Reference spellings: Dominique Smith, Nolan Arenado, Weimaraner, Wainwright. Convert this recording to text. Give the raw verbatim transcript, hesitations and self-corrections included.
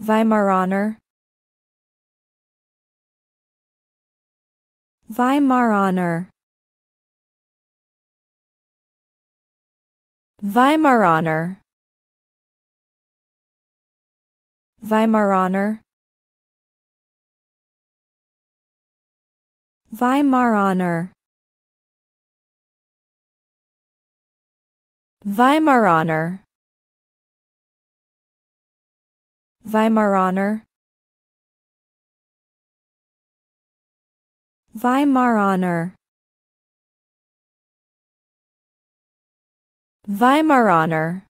Weimaraner, Weimaraner, Weimaraner, Weimaraner, Weimaraner, Weimaraner, Weimaraner, Weimaraner, Weimaraner,